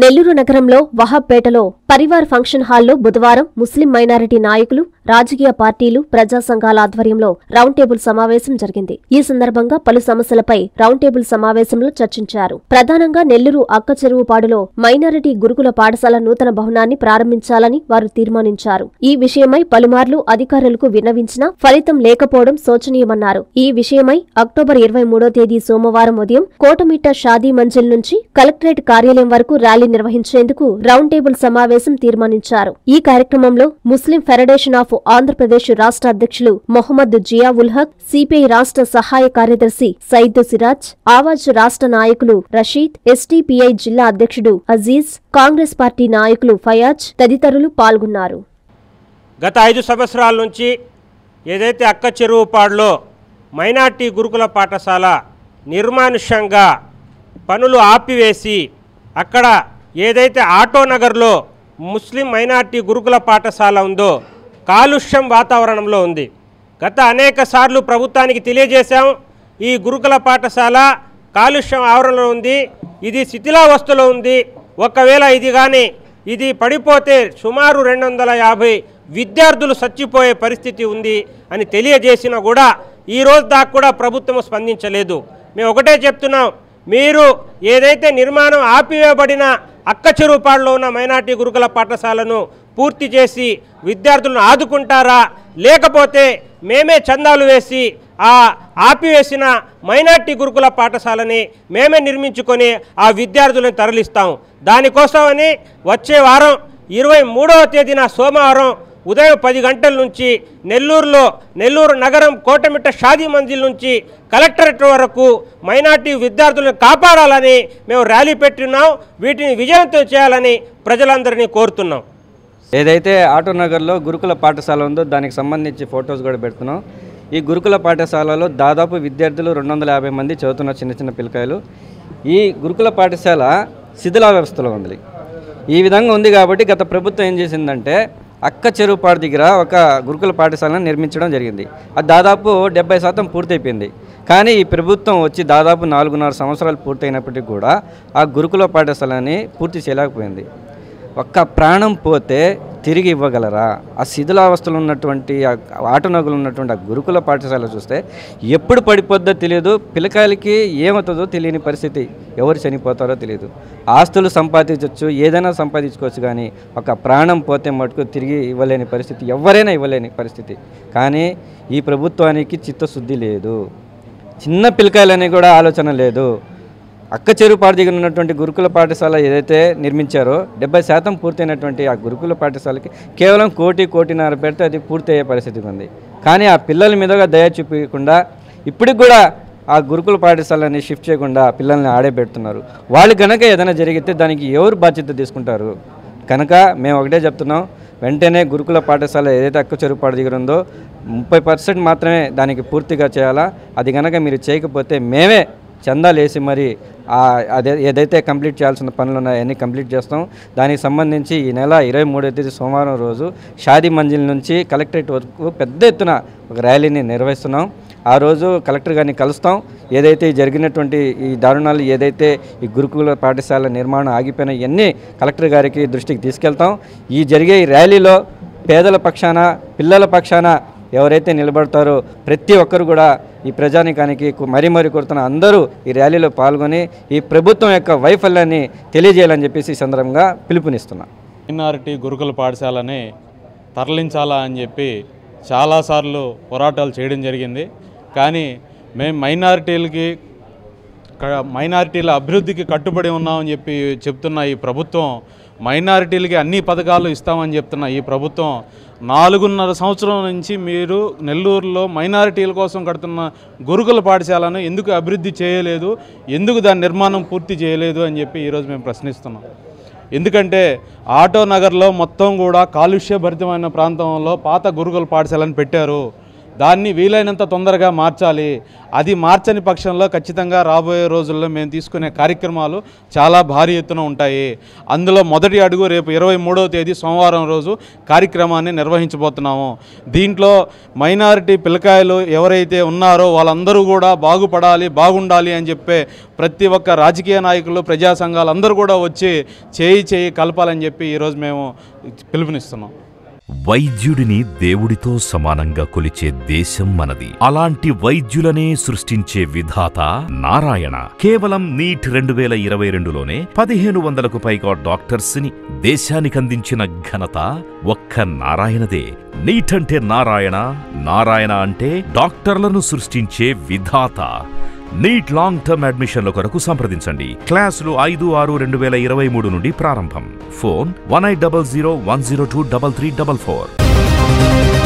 నెల్లూరు నగరంలో వహాబ్పేటలో పరివార్ ఫంక్షన్ హాల్లో బుధవారం ముస్లిం మైనారిటీ నాయకులు, రాజకీయ పార్టీలు, ప్రజా సంఘాల ఆధ్వర్యంలో రౌండ్ టేబుల్ సమావేశం జరిగింది. ఈ సందర్భంగా పలు సమస్యలపై రౌండ్ టేబుల్ సమావేశంలో చర్చించారు. ప్రధానంగా నెల్లూరు అక్కచెరువుపాడులో మైనారిటీ గురుకుల పాఠశాల నూతన భవనాన్ని ప్రారంభించాలని వారు తీర్మానించారు. ఈ విషయమై పలుమార్లు అధికారులకు విన్నవించినా ఫలితం లేకపోవడం శోచనీయమన్నారు. ఈ విషయమై అక్టోబర్ 23వ తేదీ సోమవారం ఉదయం కోటమిట్ట షాదీమంజిల్ నుంచి కలెక్టరేట్ కార్యాలయం వరకు ర్యాలీ నిర్వహించేందుకు రౌండ్ టేబుల్ సమావేశం తీర్మానించారు. ఈ కార్యక్రమంలో ముస్లిం ఫెడరేషన్ ఆఫ్ ఆంధ్రప్రదేశ్ రాష్ట్ర అధ్యక్షులు మొహమ్మద్ జియా ఉల్ హక్, సిపిఐ రాష్ట్ర సహాయ కార్యదర్శి సైదు సిరాజ్, ఆవాజ్ రాష్ట్ర నాయకులు రషీద్, ఎస్టీపీఐ జిల్లా అధ్యక్షుడు అజీజ్, కాంగ్రెస్ పార్టీ నాయకులు ఫయాజ్ తదితరులు పాల్గొన్నారు. గత 5 సంవత్సరాల నుంచి ఏదైతే అక్కచెరువుపాడులో మైనార్టీ గురుకుల పాఠశాల నిర్మానుష్యంగా పనులు ఆపివేసి అక్కడ ఏదైతే ఆటోనగర్లో ముస్లిం మైనార్టీ గురుకుల పాఠశాల ఉందో కాలుష్యం వాతావరణంలో ఉంది. గత అనేక సార్లు ప్రభుత్వానికి తెలియజేశాం, ఈ గురుకుల పాఠశాల కాలుష్యం ఆవరణలో ఉంది, ఇది శిథిలావస్థలో ఉంది, ఒకవేళ ఇది కానీ ఇది పడిపోతే సుమారు 250 విద్యార్థులు చచ్చిపోయే పరిస్థితి ఉంది అని తెలియజేసినా కూడా ఈ రోజు దాకా కూడా ప్రభుత్వం స్పందించలేదు. మేము ఒకటే చెప్తున్నాం, మీరు ఏదైతే నిర్మాణం ఆపివేయబడిన అక్కచెరువుపాడులో ఉన్న మైనార్టీ గురుకుల పాఠశాలను పూర్తి చేసి విద్యార్థులను ఆదుకుంటారా, లేకపోతే మేమే చందాలు వేసి ఆ ఆపివేసిన మైనార్టీ గురుకుల పాఠశాలని మేమే నిర్మించుకొని ఆ విద్యార్థులను తరలిస్తాం. దానికోసమని వచ్చే వారం 23వ తేదీన సోమవారం ఉదయం 10 గంటల నుంచి నెల్లూరు నగరం కోటమిట్ట షాదీమంజిల్ నుంచి కలెక్టరేట్ వరకు మైనార్టీ విద్యార్థులను కాపాడాలని మేము ర్యాలీ పెట్టినాం. వీటిని విజయవంతం చేయాలని ప్రజలందరినీ కోరుతున్నాం. ఏదైతే ఆటోనగర్లో గురుకుల పాఠశాల ఉందో దానికి సంబంధించి ఫొటోస్ కూడా పెడుతున్నాం. ఈ గురుకుల పాఠశాలలో దాదాపు విద్యార్థులు 250 మంది చదువుతున్న చిన్న చిన్న పిల్లకాయలు. ఈ గురుకుల పాఠశాల శిథిలా వ్యవస్థలో ఉంది. ఈ విధంగా ఉంది కాబట్టి గత ప్రభుత్వం ఏం చేసిందంటే అక్కచెరువుపాడు దగ్గర ఒక గురుకుల పాఠశాలను నిర్మించడం జరిగింది. అది దాదాపు 70% పూర్తయిపోయింది. కానీ ఈ ప్రభుత్వం వచ్చి దాదాపు 4.5 సంవత్సరాలు పూర్తయినప్పటికీ కూడా ఆ గురుకుల పాఠశాలని పూర్తి చేయలేకపోయింది. ఒక్క ప్రాణం పోతే తిరిగి ఇవ్వగలరా? ఆ శిథిలావస్థలు ఉన్నటువంటి ఆటనగులు ఉన్నటువంటి ఆ గురుకుల పాఠశాల చూస్తే ఎప్పుడు పడిపోద్దో తెలియదు, పిల్లకాయలకి ఏమవుతుందో తెలియని పరిస్థితి, ఎవరు చనిపోతారో తెలియదు. ఆస్తులు సంపాదించవచ్చు, ఏదైనా సంపాదించుకోవచ్చు, కానీ ఒక ప్రాణం పోతే మటుకు తిరిగి ఇవ్వలేని పరిస్థితి, ఎవరైనా ఇవ్వలేని పరిస్థితి. కానీ ఈ ప్రభుత్వానికి చిత్తశుద్ధి లేదు, చిన్న పిల్లకాయలని కూడా ఆలోచన లేదు. అక్కచెరువుపాడు దగ్గర ఉన్నటువంటి గురుకుల పాఠశాల ఏదైతే నిర్మించారో 70% పూర్తయినటువంటి ఆ గురుకుల పాఠశాలకి కేవలం 1.5 కోటి పెడితే అది పూర్తయ్యే పరిస్థితి ఉంది. కానీ ఆ పిల్లల మీదగా దయ చూపించకుండా ఇప్పటికి కూడా ఆ గురుకుల పాఠశాలని షిఫ్ట్ చేయకుండా పిల్లల్ని ఆడే పెడుతున్నారు. వాళ్ళు కనుక ఏదైనా జరిగితే దానికి ఎవరు బాధ్యత తీసుకుంటారు? కనుక మేము ఒకటే చెప్తున్నాం, వెంటనే గురుకుల పాఠశాల ఏదైతే అక్కచెరువుపాడు దగ్గర ఉందో 30% మాత్రమే దానికి పూర్తిగా చేయాలా. అది కనుక మీరు చేయకపోతే మేమే చందాలు వేసి మరి అదే ఏదైతే కంప్లీట్ చేయాల్సిన పనులు ఉన్నాయో అవన్నీ కంప్లీట్ చేస్తాం. దానికి సంబంధించి ఈ నెల 23వ తేదీ సోమవారం రోజు షాదీమంజిల్ నుంచి కలెక్టరేట్ వరకు పెద్ద ఎత్తున ఒక ర్యాలీని నిర్వహిస్తున్నాం. ఆ రోజు కలెక్టర్ గారిని కలుస్తాం. ఏదైతే జరిగినటువంటి ఈ దారుణాలు, ఏదైతే ఈ గురుకుల పాఠశాల నిర్మాణం ఆగిపోయినా ఇవన్నీ కలెక్టర్ గారికి దృష్టికి తీసుకెళ్తాం. ఈ జరిగే ఈ ర్యాలీలో పేదల పక్షాన, పిల్లల పక్షాన ఎవరైతే నిలబడతారో ప్రతి ఒక్కరు కూడా ఈ ప్రజానికానికి మరీ కోరుతున్న అందరూ ఈ ర్యాలీలో పాల్గొని ఈ ప్రభుత్వం యొక్క వైఫల్యాన్ని తెలియజేయాలని చెప్పేసి ఈ సందర్భంగా పిలుపునిస్తున్నా. మైనారిటీ గురుకుల పాఠశాలని తరలించాలా అని చెప్పి చాలాసార్లు పోరాటాలు చేయడం జరిగింది. కానీ మేము మైనారిటీల అభివృద్ధికి కట్టుబడి ఉన్నామని చెప్పి చెప్తున్న ఈ ప్రభుత్వం, మైనారిటీలకి అన్ని పథకాలు ఇస్తామని చెప్తున్న ఈ ప్రభుత్వం 4.5 సంవత్సరం నుంచి మీరు నెల్లూరులో మైనారిటీల కోసం కడుతున్న గురుకుల పాఠశాలను ఎందుకు అభివృద్ధి చేయలేదు, ఎందుకు దాని నిర్మాణం పూర్తి చేయలేదు అని చెప్పి ఈరోజు మేము ప్రశ్నిస్తున్నాం. ఎందుకంటే ఆటోనగర్లో మొత్తం కూడా కాలుష్యభరితమైన ప్రాంతంలో పాత గురుకుల పాఠశాలను పెట్టారు. దాన్ని వీలైనంత తొందరగా మార్చాలి. అది మార్చని పక్షంలో ఖచ్చితంగా రాబోయే రోజుల్లో మేము తీసుకునే కార్యక్రమాలు చాలా భారీ ఎత్తున ఉంటాయి. అందులో మొదటి అడుగు రేపు 23వ తేదీ సోమవారం రోజు కార్యక్రమాన్ని నిర్వహించబోతున్నాము. దీంట్లో మైనారిటీ పిల్లకాయలు ఎవరైతే ఉన్నారో వాళ్ళందరూ కూడా బాగుపడాలి, బాగుండాలి అని చెప్పే ప్రతి ఒక్క రాజకీయ నాయకులు, ప్రజా సంఘాలు అందరూ కూడా వచ్చి చేయి కలపాలని చెప్పి ఈరోజు మేము పిలుపునిస్తున్నాం. వైద్యుడిని దేవుడితో సమానంగా కొలిచే దేశం మనది. అలాంటి వైద్యులనే సృష్టించే విధాత నారాయణ. కేవలం నీట్ 2022లోనే 1500కు పైగా డాక్టర్స్ ని దేశానికందించిన ఘనత ఒక్క నారాయణదే. నీట్ అంటే నారాయణ, నారాయణ అంటే డాక్టర్లను సృష్టించే విధాత. నీట్ లాంగ్ టర్మ్ అడ్మిషన్ల కొరకు సంప్రదించండి. క్లాసులు 5/6/2023 నుండి ప్రారంభం. ఫోన్ 1800102334.